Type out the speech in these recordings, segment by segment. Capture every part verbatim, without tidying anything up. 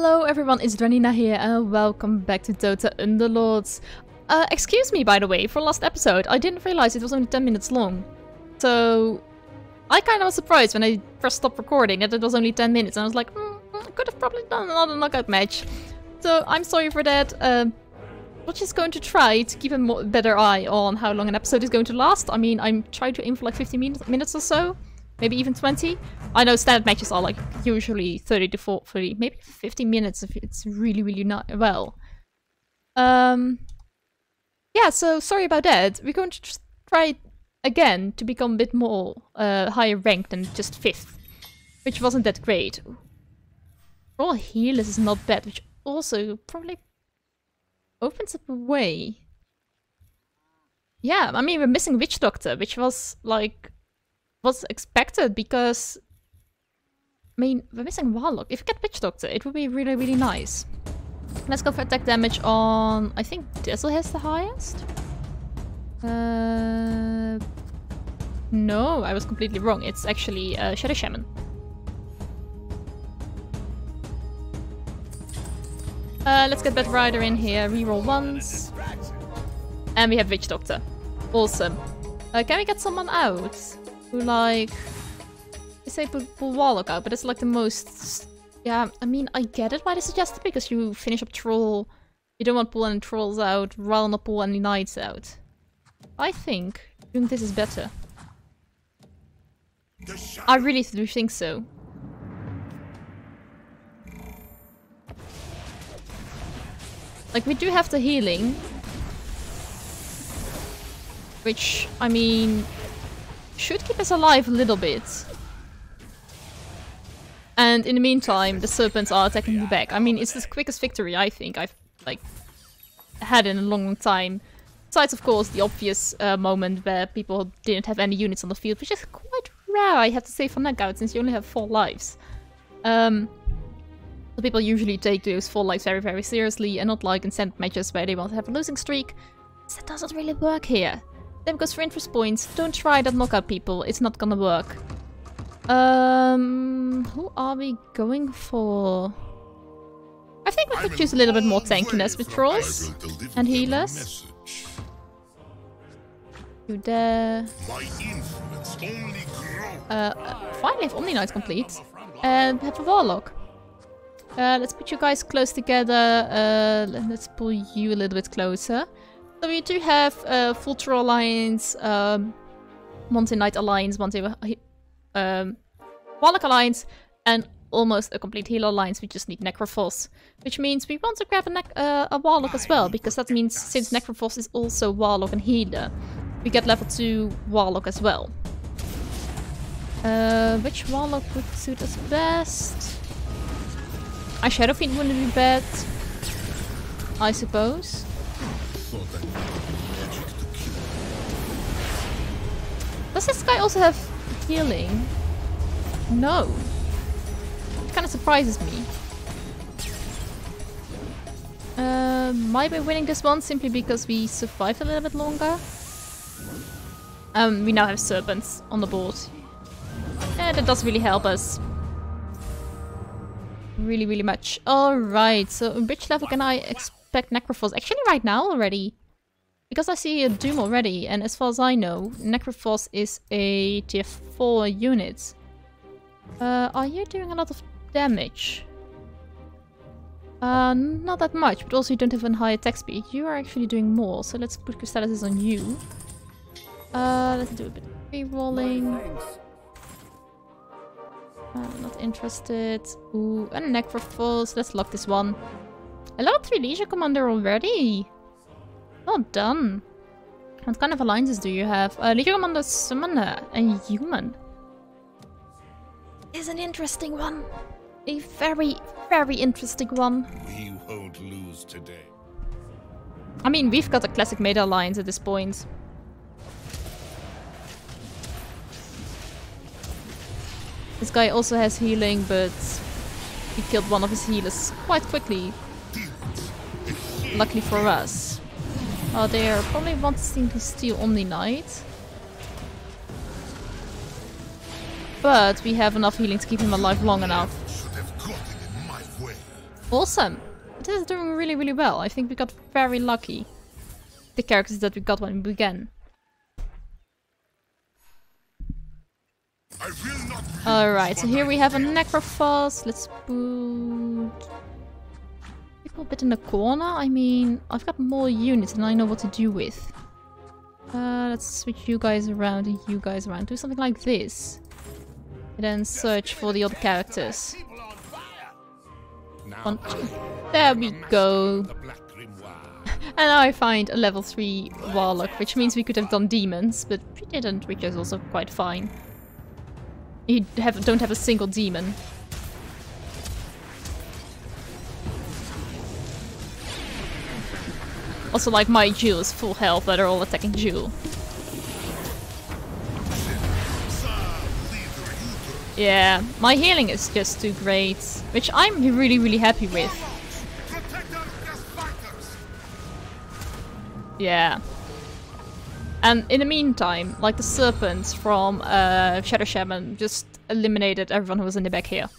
Hello everyone, it's Dranina here and welcome back to Dota Underlords. Uh, excuse me by the way for last episode, I didn't realize it was only ten minutes long. So I kind of was surprised when I first stopped recording that it was only ten minutes and I was like, mm, I could have probably done another knockout match. So I'm sorry for that, uh, we're just going to try to keep a more, better eye on how long an episode is going to last. I mean, I'm trying to aim for like fifteen minutes or so. Maybe even twenty. I know standard matches are like usually thirty to forty, maybe fifty minutes if it's really, really not well. Um, yeah, so sorry about that. We're going to try again to become a bit more uh, higher ranked than just fifth, which wasn't that great. Raw Healers is not bad, which also probably opens up a way. Yeah, I mean, we're missing Witch Doctor, which was like... was expected because, I mean, we're missing Warlock. If we get Witch Doctor, it would be really, really nice. Let's go for attack damage on, I think Dazzle has the highest? Uh, no, I was completely wrong. It's actually uh, Shadow Shaman. Uh, let's get Batrider in here, reroll once. And we have Witch Doctor. Awesome. Uh, can we get someone out? Who, like, I say pull, pull Warlock out, but it's like the most... Yeah, I mean, I get it why they suggested, because you finish up Troll, you don't want to pull any Trolls out, rather not pull any Knights out. I think doing this is better. I really do think so. Like, we do have the healing. Which, I mean... should keep us alive a little bit. And in the meantime, the Serpents are attacking the back. I mean, it's the quickest victory I think I've like had in a long, long time. Besides, of course, the obvious uh, moment where people didn't have any units on the field, which is quite rare, I have to say, for knockout, since you only have four lives. Um, the people usually take those four lives very, very seriously, and not like in standard matches where they want to have a losing streak. So that doesn't really work here. Then goes for interest points. Don't try that knockout, people. It's not gonna work. Um, who are we going for? I think we could choose a little bit more tankiness with Trolls and Healers. You dare? Uh, uh, finally have Omniknight complete and have a Warlock. Uh, let's put you guys close together. Uh, let's pull you a little bit closer. So we do have uh, full Troll Alliance, um, Monty Knight Alliance, Monty um, Warlock Alliance, and almost a complete Healer Alliance. We just need Necrophos, which means we want to grab a, ne uh, a Warlock as well, because that means since Necrophos is also Warlock and Healer, we get level two Warlock as well. Uh, which Warlock would suit us best? A Shadowfiend wouldn't be bad, I suppose. Does this guy also have healing? No. It kind of surprises me. Uh, might be winning this one simply because we survived a little bit longer. Um, we now have Serpents on the board. Yeah, that does really help us. Really, really much. Alright, so which level can I expect? Necrophos actually right now already, because I see a Doom already, and as far as I know Necrophos is a tier four unit. Uh, are you doing a lot of damage? Uh, not that much, but also you don't have a high attack speed. You are actually doing more, so let's put Crystalys on you. Uh, let's do a bit of re-rolling. I'm not interested. Ooh, and Necrophos, let's lock this one. A level three Legion Commander already! Well done! What kind of alliances do you have? Uh, Legion Commander, Summoner and Human. Is an interesting one. A very, very interesting one. We won't lose today. I mean, we've got a classic meta alliance at this point. This guy also has healing, but he killed one of his healers quite quickly. Luckily for us. Oh, they are probably wanting to steal Omniknight. But we have enough healing to keep him alive long enough. Awesome! This is doing really, really well. I think we got very lucky. The characters that we got when we began. Alright, so here we have a Necrophos. Let's put... a little bit in the corner. I mean, I've got more units and I know what to do with. Uh, let's switch you guys around and you guys around. Do something like this. And then search for the other characters. One, there we go. And now I find a level three Warlock, which means we could have done demons, but we didn't, which is also quite fine. You have, don't have a single demon. Also, like, my Jewel is full health, but they're all attacking Jewel. Yeah, my healing is just too great, which I'm really, really happy with. Yeah. And in the meantime, like the Serpents from uh, Shadow Shaman just eliminated everyone who was in the back here.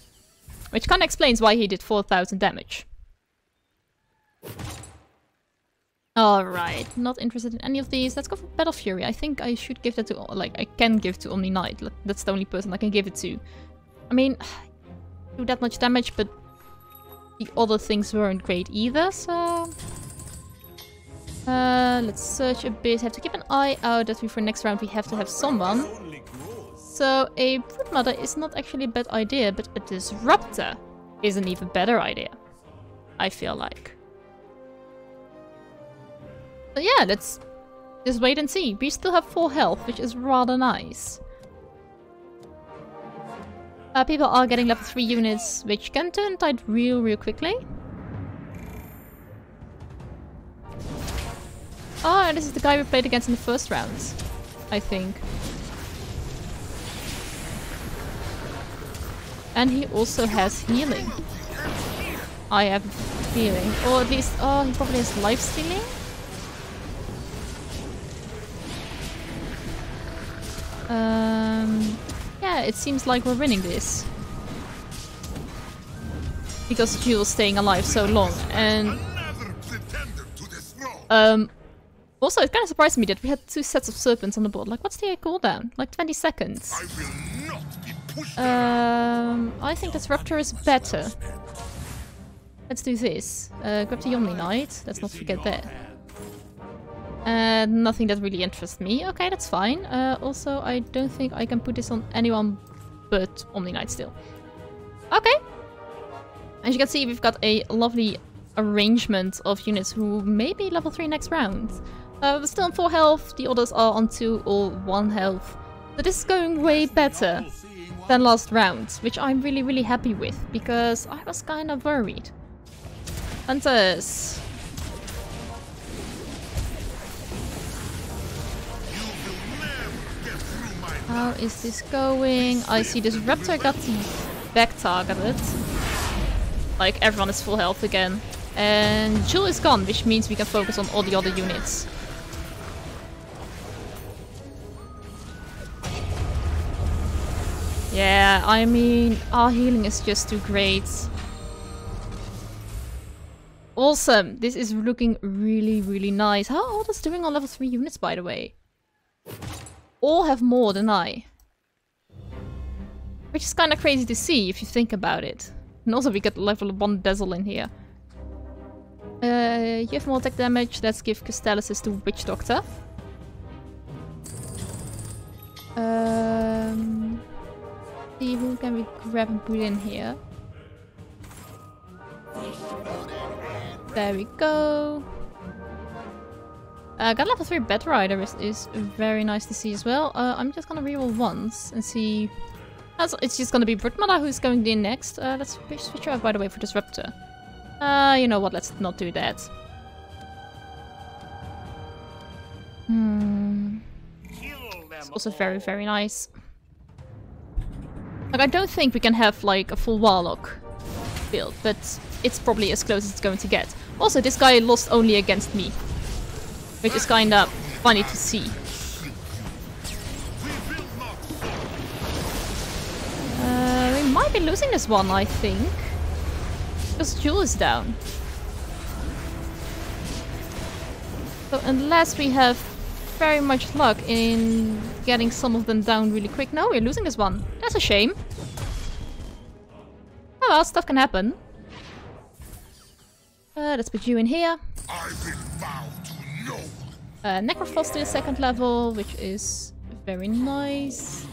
Which kind of explains why he did four thousand damage. Alright, not interested in any of these. Let's go for Battle Fury. I think I should give that to... like, I can give to Omniknight. That's the only person I can give it to. I mean, do that much damage, but the other things weren't great either, so... Uh, let's search a bit. Have to keep an eye out that we, for next round, we have to have someone. So, a Broodmother is not actually a bad idea, but a Disruptor is an even better idea, I feel like. But yeah, let's just wait and see. We still have full health, which is rather nice. Uh, people are getting level three units, which can turn tide real, real quickly. Oh, this is the guy we played against in the first rounds, I think. And he also has healing. I have healing. Or at least, oh, he probably has life-stealing? Um, yeah, it seems like we're winning this. Because Jewel's staying alive so long, and... Um... Also, it kind of surprised me that we had two sets of Serpents on the board. Like, what's the cooldown? Like twenty seconds. I will not be pushed um, I think this Raptor is better. Let's do this. Uh, grab the Omniknight. Let's not forget that. Uh, nothing that really interests me. Okay, that's fine. Uh, also, I don't think I can put this on anyone but Omniknight still. Okay. As you can see, we've got a lovely arrangement of units who may be level three next round. Uh, we're still on four health, the others are on two or one health. So this is going way better than last round, which I'm really, really happy with, because I was kind of worried. Hunters! How is this going? I see this Raptor got back targeted. Like, everyone is full health again. And Jewel is gone, which means we can focus on all the other units. Yeah, I mean, our healing is just too great. Awesome! This is looking really, really nice. How are all this doing on level three units, by the way? All have more than I. Which is kind of crazy to see, if you think about it. And also we got level one Dazzle in here. Uh, you have more attack damage, let's give Crystalys to Witch Doctor. Um, see, who can we grab and put in here? There we go. Uh, got level three Batrider is, is very nice to see as well. Uh, I'm just gonna reroll once and see... It's just gonna be Brutmada who's going in next. Uh, let's switch out, by the way, for Disruptor. Uh, you know what, let's not do that. Hmm. It's also very, very nice. Like, I don't think we can have, like, a full Warlock build, but it's probably as close as it's going to get. Also, this guy lost only against me, which is kinda funny to see. Uh, we might be losing this one, I think. Because Jewel is down. So unless we have very much luck in getting some of them down really quick. No, we're losing this one. That's a shame. Oh well, stuff can happen. Uh, let's put you in here. I will vow to no. Uh, Necrophos to the second level, which is very nice.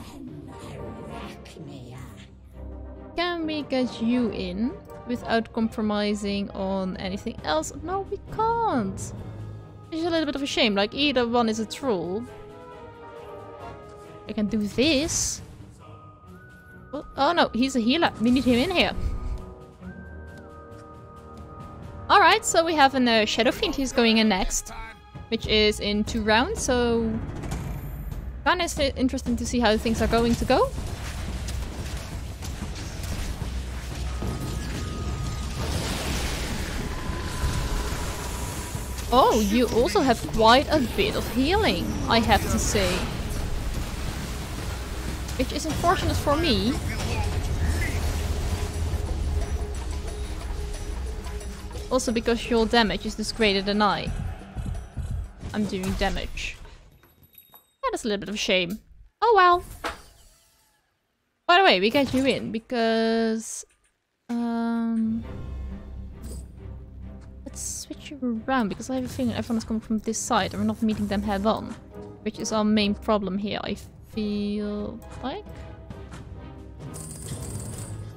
Can we get you in without compromising on anything else? No, we can't. It's a little bit of a shame. Like, either one is a troll. I can do this. Oh, oh no, he's a healer. We need him in here. Alright, so we have a uh, Shadowfiend who's going in next, which is in two rounds, so kind of interesting to see how things are going to go. Oh, you also have quite a bit of healing, I have to say. Which is unfortunate for me. Also because your damage is just greater than I. I'm doing damage. That is a little bit of a shame. Oh well. By the way, we get you in because... Um... switch you around, because I have a feeling everyone is coming from this side and we're not meeting them head on, which is our main problem here, I feel like.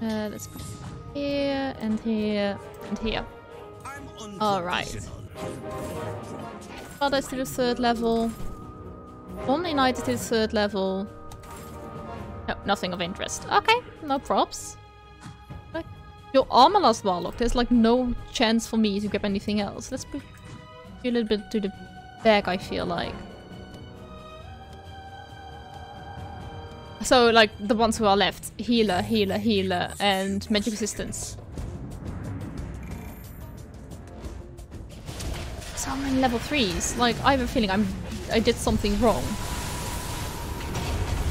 Uh, let's put here and here and here. Alright. Brothers to the third level. Omniknight to the third level. No, nothing of interest. Okay, no props. Your armor lost, Warlock. There's like no chance for me to grab anything else. Let's put you a little bit to the back, I feel like. So, like, the ones who are left. Healer, healer, healer, and magic resistance. So many level threes. Like, I have a feeling I'm, I did something wrong.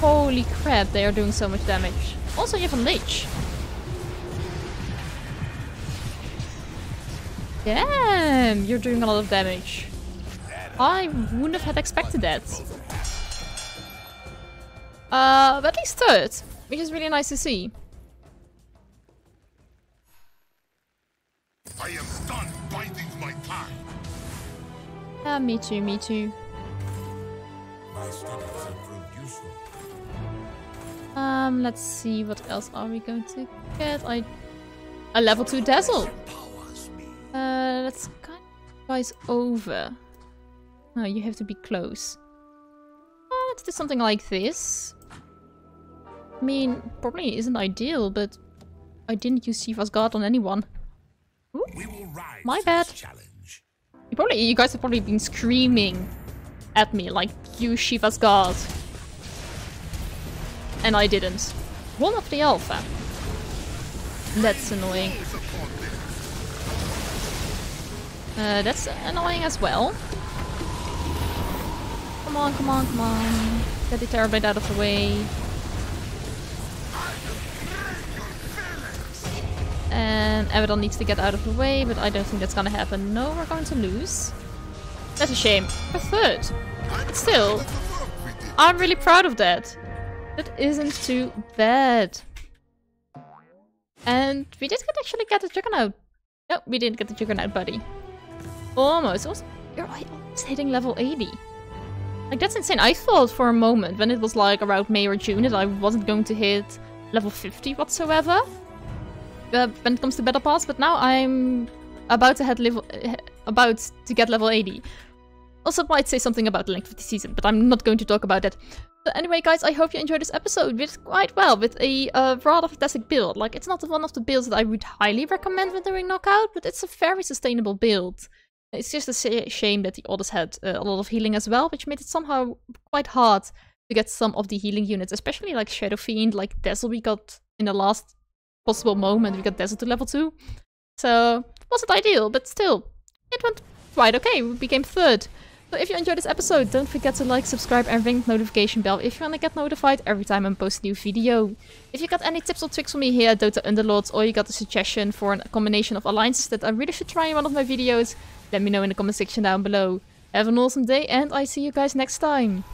Holy crap, they are doing so much damage. Also, you have a Lich. Damn, you're doing a lot of damage. I wouldn't have had expected that. Uh, but at least third, which is really nice to see. I am done biding my time. Ah, me too, me too. Um, let's see, what else are we going to get? I a level two Dazzle. Uh, let's kind of guys over. No, oh, you have to be close. Uh, let's do something like this. I mean, probably isn't ideal, but I didn't use Shiva's Guard on anyone. Ooh, my bad. You probably, you guys have probably been screaming at me like, use Shiva's Guard. And I didn't. One of the alpha. That's annoying. Uh, that's annoying as well. Come on, come on, come on. Get the Terra Blade out of the way. And Avedon needs to get out of the way, but I don't think that's gonna happen. No, we're going to lose. That's a shame. We're third. But still, I'm really proud of that. That isn't too bad. And we did actually get the Juggernaut. No, we didn't get the Juggernaut, buddy. Almost. Also, you're almost hitting level eighty. Like, that's insane. I thought for a moment, when it was like around May or June, that I wasn't going to hit level fifty whatsoever. Uh, when it comes to battle pass, but now I'm about to head level, uh, about to get level eighty. Also, might say something about the length of the season, but I'm not going to talk about that. So anyway, guys, I hope you enjoyed this episode. We did quite well with a uh, rather fantastic build. Like, it's not one of the builds that I would highly recommend when doing knockout, but it's a very sustainable build. It's just a shame that the others had uh, a lot of healing as well, which made it somehow quite hard to get some of the healing units, especially like Shadowfiend, like Dazzle we got in the last possible moment, we got Dazzle to level two. So, it wasn't ideal, but still, it went quite okay, we became third. So if you enjoyed this episode, don't forget to like, subscribe and ring the notification bell if you want to get notified every time I post a new video. If you got any tips or tricks for me here at Dota Underlords, or you got a suggestion for a combination of alliances that I really should try in one of my videos, let me know in the comment section down below. Have an awesome day and I see you guys next time!